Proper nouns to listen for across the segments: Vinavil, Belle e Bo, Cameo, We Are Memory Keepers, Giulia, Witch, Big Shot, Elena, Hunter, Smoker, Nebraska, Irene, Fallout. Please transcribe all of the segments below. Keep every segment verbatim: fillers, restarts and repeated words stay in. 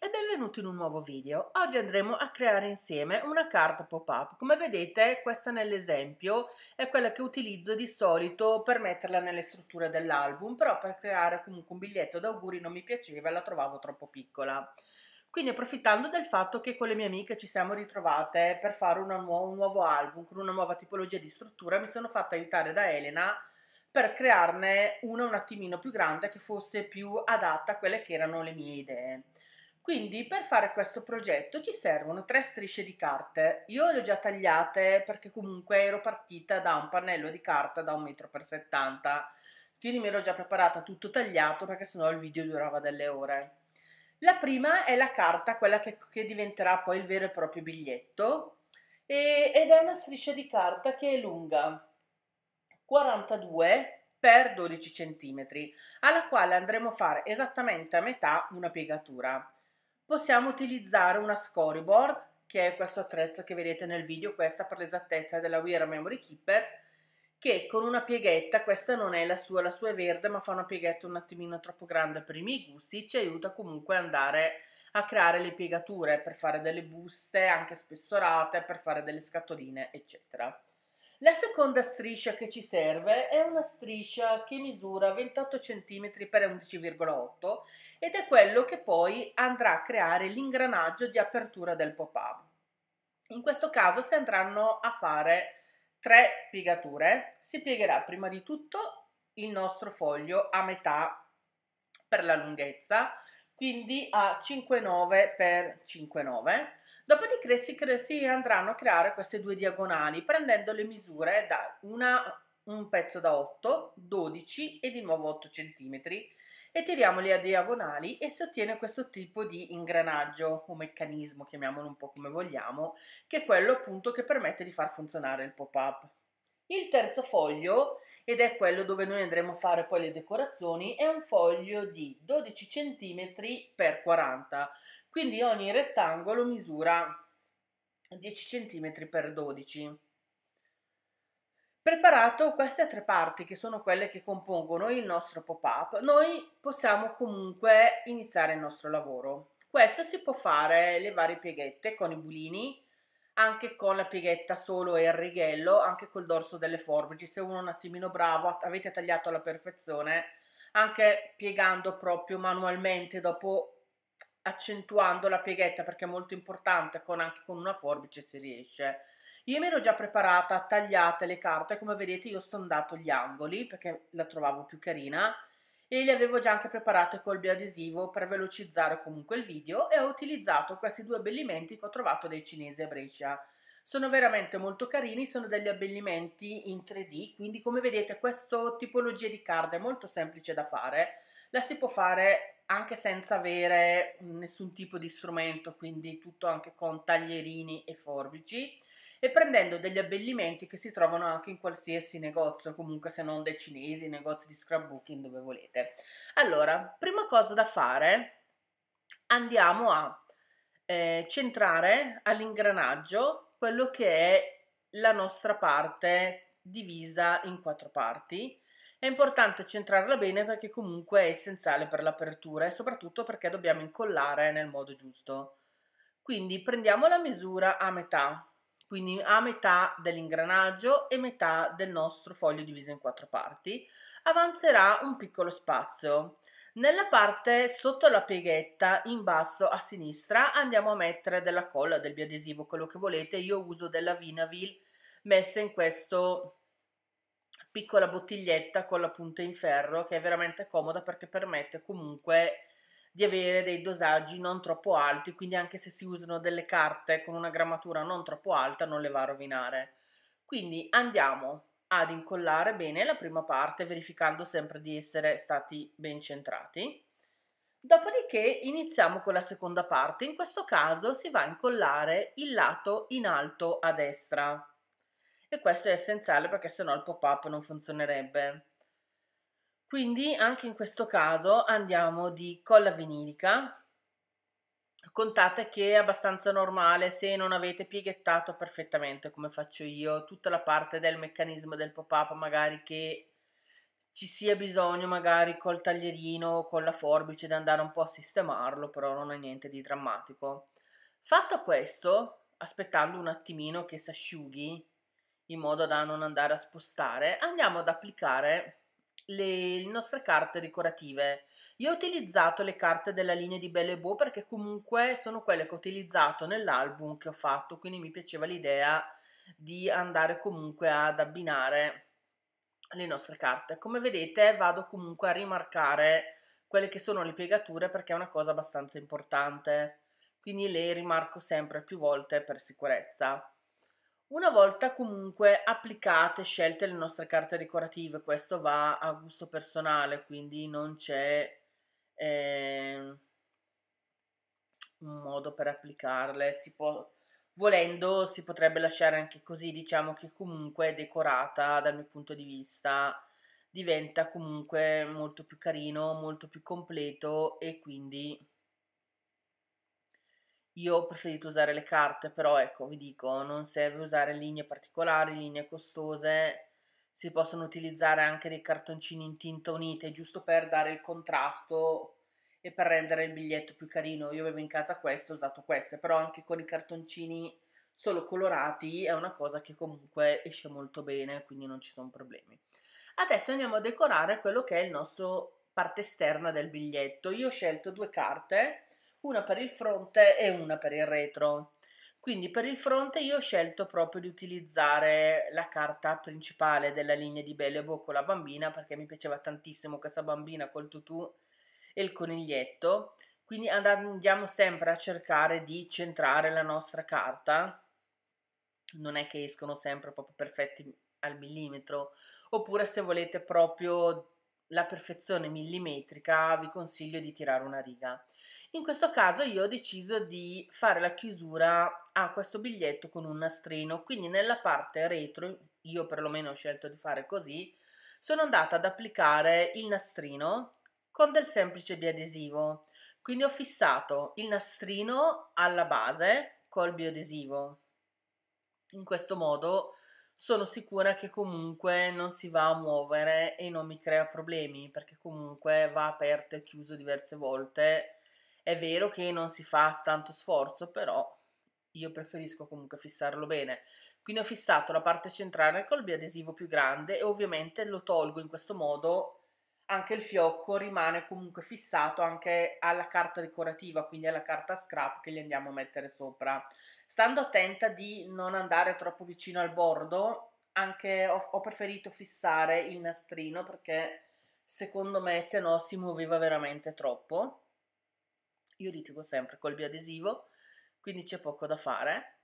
e benvenuti in un nuovo video. Oggi andremo a creare insieme una carta pop-up. Come vedete, questa nell'esempio è quella che utilizzo di solito per metterla nelle strutture dell'album, però per creare comunque un biglietto d'auguri non mi piaceva, la trovavo troppo piccola. Quindi, approfittando del fatto che con le mie amiche ci siamo ritrovate per fare una nu- un nuovo album con una nuova tipologia di struttura, mi sono fatta aiutare da Elena per crearne una un attimino più grande che fosse più adatta a quelle che erano le mie idee. Quindi per fare questo progetto ci servono tre strisce di carte. Io le ho già tagliate perché comunque ero partita da un pannello di carta da un metro per settanta, quindi mi ero già preparata tutto tagliato perché sennò il video durava delle ore. La prima è la carta, quella che, che diventerà poi il vero e proprio biglietto, e, ed è una striscia di carta che è lunga quarantadue per dodici centimetri, alla quale andremo a fare esattamente a metà una piegatura. Possiamo utilizzare una scoreboard, che è questo attrezzo che vedete nel video, questa per l'esattezza della We Are Memory Keepers, che con una pieghetta, questa non è la sua, la sua è verde, ma fa una pieghetta un attimino troppo grande per i miei gusti, ci aiuta comunque ad andare a creare le piegature per fare delle buste anche spessorate, per fare delle scatoline, eccetera. La seconda striscia che ci serve è una striscia che misura ventotto centimetri per undici virgola otto ed è quello che poi andrà a creare l'ingranaggio di apertura del pop-up. In questo caso si andranno a fare tre piegature. Si piegherà prima di tutto il nostro foglio a metà per la lunghezza, quindi a cinque virgola nove per cinque virgola nove. Dopodiché si, si andranno a creare queste due diagonali prendendo le misure da una, un pezzo da otto, dodici e di nuovo otto centimetri e tiriamoli a diagonali e si ottiene questo tipo di ingranaggio o meccanismo, chiamiamolo un po' come vogliamo, che è quello appunto che permette di far funzionare il pop-up. Il terzo foglio, ed è quello dove noi andremo a fare poi le decorazioni, è un foglio di dodici centimetri per quaranta, quindi ogni rettangolo misura dieci centimetri per dodici. Preparato queste tre parti, che sono quelle che compongono il nostro pop-up, noi possiamo comunque iniziare il nostro lavoro. Questo si può fare le varie pieghette con i bulini, anche con la pieghetta solo e il righello, anche col dorso delle forbici, se uno è un attimino bravo, avete tagliato alla perfezione, anche piegando proprio manualmente, dopo accentuando la pieghetta, perché è molto importante, con, anche con una forbice si riesce. Io mi ero già preparata, tagliate le carte, come vedete io ho stondato gli angoli, perché la trovavo più carina, e le avevo già anche preparate col bioadesivo per velocizzare comunque il video, e ho utilizzato questi due abbellimenti che ho trovato dai cinesi a Brescia. Sono veramente molto carini, sono degli abbellimenti in tre D, quindi come vedete questa tipologia di card è molto semplice da fare, la si può fare anche senza avere nessun tipo di strumento, quindi tutto anche con taglierini e forbici, e prendendo degli abbellimenti che si trovano anche in qualsiasi negozio, comunque se non dai cinesi, negozi di scrapbooking, dove volete. Allora, prima cosa da fare, andiamo a eh, centrare all'ingranaggio quello che è la nostra parte divisa in quattro parti. È importante centrarla bene perché comunque è essenziale per l'apertura e soprattutto perché dobbiamo incollare nel modo giusto. Quindi prendiamo la misura a metà, quindi a metà dell'ingranaggio e metà del nostro foglio diviso in quattro parti, avanzerà un piccolo spazio. Nella parte sotto la pieghetta, in basso a sinistra, andiamo a mettere della colla, del biadesivo, quello che volete. Io uso della Vinavil messa in questa piccola bottiglietta con la punta in ferro, che è veramente comoda perché permette comunque di avere dei dosaggi non troppo alti, quindi anche se si usano delle carte con una grammatura non troppo alta non le va a rovinare. Quindi andiamo ad incollare bene la prima parte, verificando sempre di essere stati ben centrati. Dopodiché iniziamo con la seconda parte, in questo caso si va a incollare il lato in alto a destra e questo è essenziale perché sennò il pop-up non funzionerebbe. Quindi anche in questo caso andiamo di colla vinilica, contate che è abbastanza normale se non avete pieghettato perfettamente come faccio io, tutta la parte del meccanismo del pop-up magari che ci sia bisogno magari col taglierino o con la forbice di andare un po' a sistemarlo, però non è niente di drammatico. Fatto questo, aspettando un attimino che si asciughi in modo da non andare a spostare, andiamo ad applicare le, le nostre carte decorative. Io ho utilizzato le carte della linea di Belle e Bo perché comunque sono quelle che ho utilizzato nell'album che ho fatto, quindi mi piaceva l'idea di andare comunque ad abbinare le nostre carte. Come vedete vado comunque a rimarcare quelle che sono le piegature perché è una cosa abbastanza importante, quindi le rimarco sempre più volte per sicurezza. Una volta comunque applicate, scelte le nostre carte decorative, questo va a gusto personale, quindi non c'è eh, un modo per applicarle, si può, volendo si potrebbe lasciare anche così, diciamo che comunque decorata dal mio punto di vista diventa comunque molto più carino, molto più completo, e quindi io ho preferito usare le carte, però ecco, vi dico, non serve usare linee particolari, linee costose, si possono utilizzare anche dei cartoncini in tinta unite, giusto per dare il contrasto e per rendere il biglietto più carino. Io avevo in casa questo, ho usato queste, però anche con i cartoncini solo colorati è una cosa che comunque esce molto bene, quindi non ci sono problemi. Adesso andiamo a decorare quello che è il nostro parte esterna del biglietto. Io ho scelto due carte, una per il fronte e una per il retro. Quindi per il fronte io ho scelto proprio di utilizzare la carta principale della linea di Belle e Bo con la bambina, perché mi piaceva tantissimo questa bambina col tutù e il coniglietto, quindi andiamo sempre a cercare di centrare la nostra carta. Non è che escono sempre proprio perfetti al millimetro, oppure se volete proprio la perfezione millimetrica vi consiglio di tirare una riga. In questo caso io ho deciso di fare la chiusura a questo biglietto con un nastrino, quindi nella parte retro, io perlomeno ho scelto di fare così, sono andata ad applicare il nastrino con del semplice biadesivo, quindi ho fissato il nastrino alla base col biadesivo. In questo modo sono sicura che comunque non si va a muovere e non mi crea problemi, perché comunque va aperto e chiuso diverse volte. È vero che non si fa tanto sforzo, però io preferisco comunque fissarlo bene. Quindi ho fissato la parte centrale col biadesivo più grande e ovviamente lo tolgo, in questo modo anche il fiocco rimane comunque fissato anche alla carta decorativa, quindi alla carta scrap che gli andiamo a mettere sopra. Stando attenta di non andare troppo vicino al bordo, anche ho, ho preferito fissare il nastrino perché secondo me se no si muoveva veramente troppo. Io litigo sempre col biadesivo, quindi c'è poco da fare.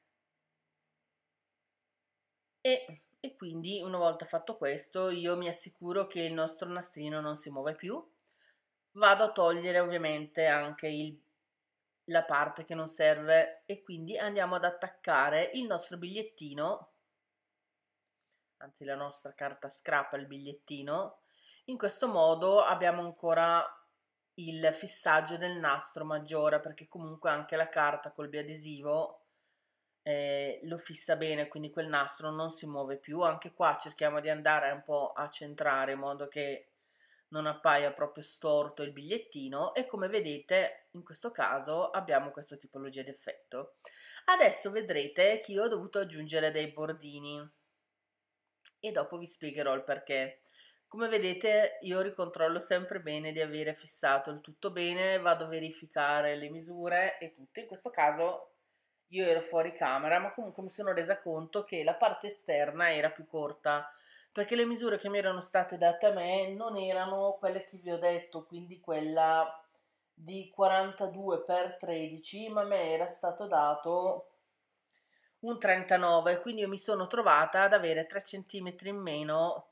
E, e quindi una volta fatto questo io mi assicuro che il nostro nastrino non si muove più. Vado a togliere ovviamente anche il, la parte che non serve e quindi andiamo ad attaccare il nostro bigliettino, anzi la nostra carta scrap al bigliettino. In questo modo abbiamo ancora il fissaggio del nastro maggiore, perché comunque anche la carta col biadesivo eh, lo fissa bene, quindi quel nastro non si muove più. Anche qua cerchiamo di andare un po' a centrare in modo che non appaia proprio storto il bigliettino, e come vedete in questo caso abbiamo questa tipologia di effetto. Adesso vedrete che io ho dovuto aggiungere dei bordini e dopo vi spiegherò il perché. Come vedete io ricontrollo sempre bene di avere fissato il tutto bene, vado a verificare le misure e tutto. In questo caso io ero fuori camera, ma comunque mi sono resa conto che la parte esterna era più corta, perché le misure che mi erano state date a me non erano quelle che vi ho detto, quindi quella di quarantadue per tredici, ma a me era stato dato un trentanove, quindi io mi sono trovata ad avere tre centimetri in meno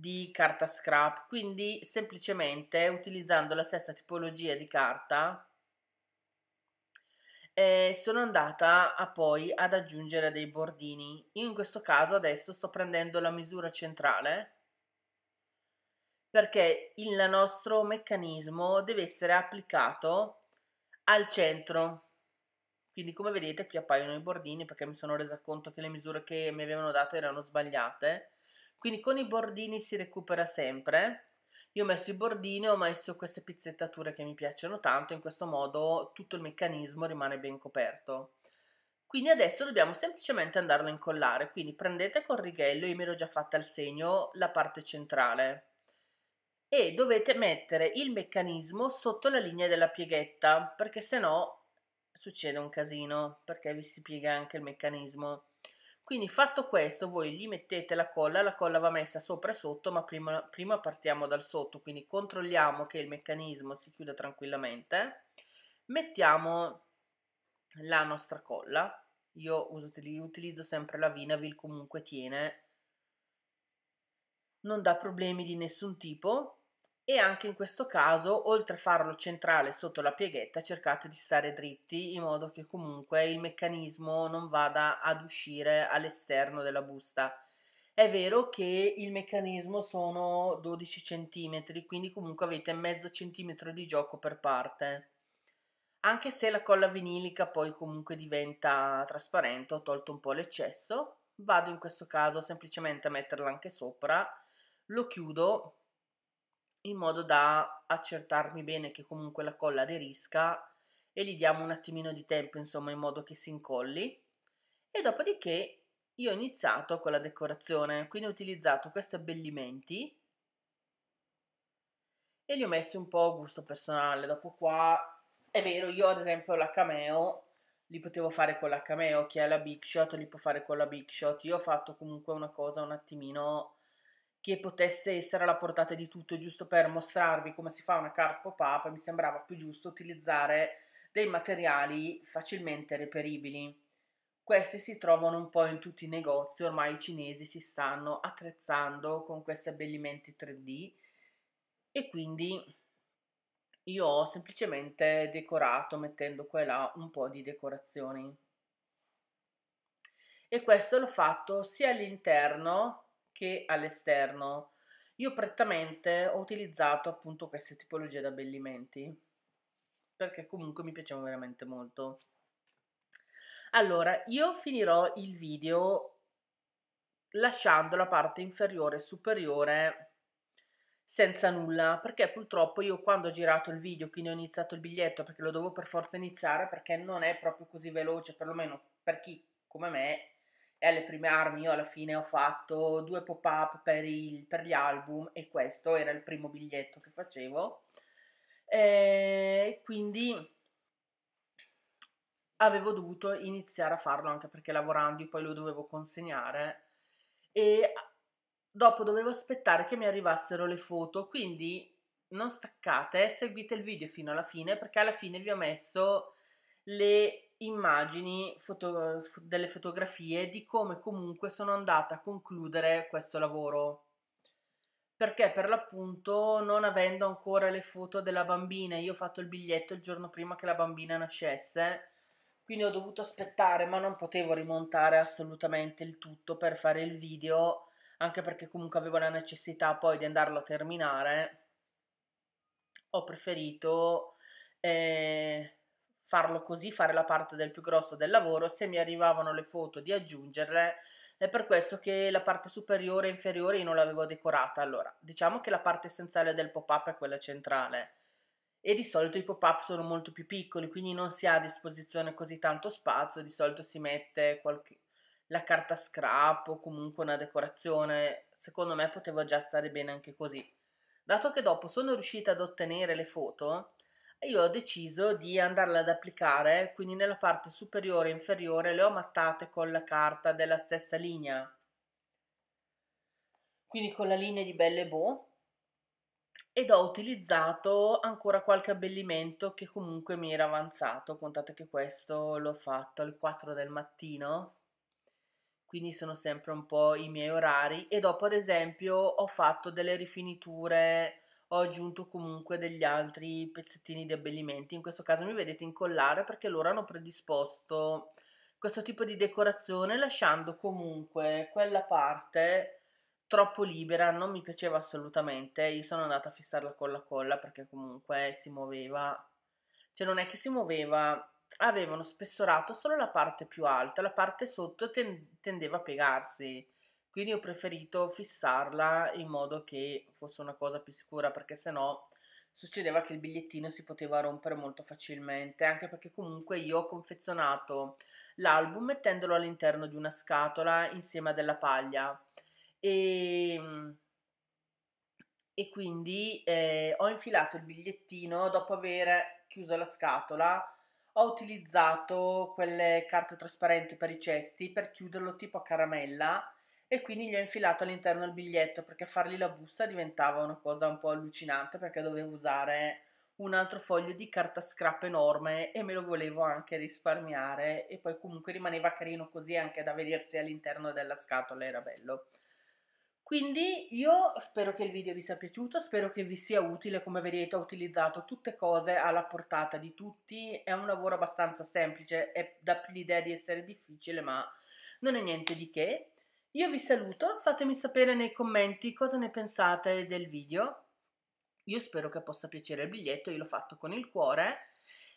di carta scrap. Quindi semplicemente utilizzando la stessa tipologia di carta eh, sono andata a poi ad aggiungere dei bordini. Io in questo caso adesso sto prendendo la misura centrale perché il nostro meccanismo deve essere applicato al centro, quindi come vedete qui appaiono i bordini perché mi sono resa conto che le misure che mi avevano dato erano sbagliate. Quindi con i bordini si recupera sempre. Io ho messo i bordini, ho messo queste pizzettature che mi piacciono tanto, in questo modo tutto il meccanismo rimane ben coperto. Quindi adesso dobbiamo semplicemente andarlo a incollare, quindi prendete col righello, io me l'ho già fatta al segno, la parte centrale e dovete mettere il meccanismo sotto la linea della pieghetta, perché se no succede un casino, perché vi si piega anche il meccanismo. Quindi fatto questo voi gli mettete la colla, la colla va messa sopra e sotto, ma prima, prima partiamo dal sotto, quindi controlliamo che il meccanismo si chiuda tranquillamente, mettiamo la nostra colla, io uso, utilizzo sempre la Vinavil, comunque tiene, non dà problemi di nessun tipo e anche in questo caso oltre a farlo centrale sotto la pieghetta cercate di stare dritti in modo che comunque il meccanismo non vada ad uscire all'esterno della busta. È vero che il meccanismo sono dodici centimetri, quindi comunque avete mezzo centimetro di gioco per parte, anche se la colla vinilica poi comunque diventa trasparente, ho tolto un po' l'eccesso, vado in questo caso semplicemente a metterla anche sopra, lo chiudo in modo da accertarmi bene che comunque la colla aderisca e gli diamo un attimino di tempo, insomma, in modo che si incolli. E dopodiché io ho iniziato con la decorazione, quindi ho utilizzato questi abbellimenti e li ho messi un po' a gusto personale. Dopo qua è vero, io ad esempio la Cameo li potevo fare con la Cameo, chi ha la Big Shot li può fare con la Big Shot, io ho fatto comunque una cosa un attimino che potesse essere alla portata di tutto, giusto per mostrarvi come si fa una card pop-up, mi sembrava più giusto utilizzare dei materiali facilmente reperibili. Questi si trovano un po' in tutti i negozi, ormai i cinesi si stanno attrezzando con questi abbellimenti tre D e quindi io ho semplicemente decorato mettendo qua e là un po' di decorazioni e questo l'ho fatto sia all'interno che all'esterno. Io prettamente ho utilizzato appunto queste tipologie di abbellimenti perché comunque mi piacevano veramente molto. Allora io finirò il video lasciando la parte inferiore e superiore senza nulla, perché purtroppo io quando ho girato il video, quindi ho iniziato il biglietto perché lo dovevo per forza iniziare, perché non è proprio così veloce, perlomeno per chi come me è alle prime armi. Io alla fine ho fatto due pop-up per, per gli album e questo era il primo biglietto che facevo e quindi avevo dovuto iniziare a farlo anche perché lavorando io poi lo dovevo consegnare e dopo dovevo aspettare che mi arrivassero le foto, quindi non staccate, seguite il video fino alla fine perché alla fine vi ho messo le immagini foto, delle fotografie di come comunque sono andata a concludere questo lavoro, perché per l'appunto non avendo ancora le foto della bambina, io ho fatto il biglietto il giorno prima che la bambina nascesse, quindi ho dovuto aspettare, ma non potevo rimontare assolutamente il tutto per fare il video, anche perché comunque avevo la necessità poi di andarlo a terminare, ho preferito eh, farlo così, fare la parte del più grosso del lavoro, se mi arrivavano le foto di aggiungerle, è per questo che la parte superiore e inferiore io non l'avevo decorata. Allora, diciamo che la parte essenziale del pop-up è quella centrale e di solito i pop-up sono molto più piccoli, quindi non si ha a disposizione così tanto spazio, di solito si mette qualche... la carta scrap o comunque una decorazione, secondo me poteva già stare bene anche così. Dato che dopo sono riuscita ad ottenere le foto, io ho deciso di andarle ad applicare, quindi nella parte superiore e inferiore le ho mattate con la carta della stessa linea, quindi con la linea di Belle e Bo, ed ho utilizzato ancora qualche abbellimento che comunque mi era avanzato. Contate che questo l'ho fatto alle quattro del mattino, quindi sono sempre un po' i miei orari, e dopo ad esempio ho fatto delle rifiniture, ho aggiunto comunque degli altri pezzettini di abbellimenti, in questo caso mi vedete incollare perché loro hanno predisposto questo tipo di decorazione lasciando comunque quella parte troppo libera, non mi piaceva assolutamente, io sono andata a fissarla con la colla perché comunque si muoveva, cioè non è che si muoveva, avevano spessorato solo la parte più alta, la parte sotto ten- tendeva a piegarsi, quindi ho preferito fissarla in modo che fosse una cosa più sicura, perché sennò succedeva che il bigliettino si poteva rompere molto facilmente, anche perché comunque io ho confezionato l'album mettendolo all'interno di una scatola insieme a della paglia e, e quindi eh, ho infilato il bigliettino. Dopo aver chiuso la scatola ho utilizzato quelle carte trasparenti per i cesti per chiuderlo tipo a caramella, e quindi gli ho infilato all'interno il biglietto, perché fargli la busta diventava una cosa un po' allucinante, perché dovevo usare un altro foglio di carta scrap enorme e me lo volevo anche risparmiare, e poi comunque rimaneva carino così anche da vedersi all'interno della scatola, era bello. Quindi io spero che il video vi sia piaciuto, spero che vi sia utile. Come vedete ho utilizzato tutte cose alla portata di tutti, è un lavoro abbastanza semplice, è, dà l'idea di essere difficile ma non è niente di che. Io vi saluto, fatemi sapere nei commenti cosa ne pensate del video. Io spero che possa piacere il biglietto, io l'ho fatto con il cuore.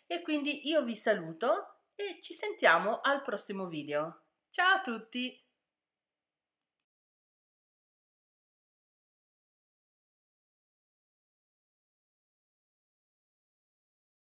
E quindi io vi saluto e ci sentiamo al prossimo video. Ciao a tutti!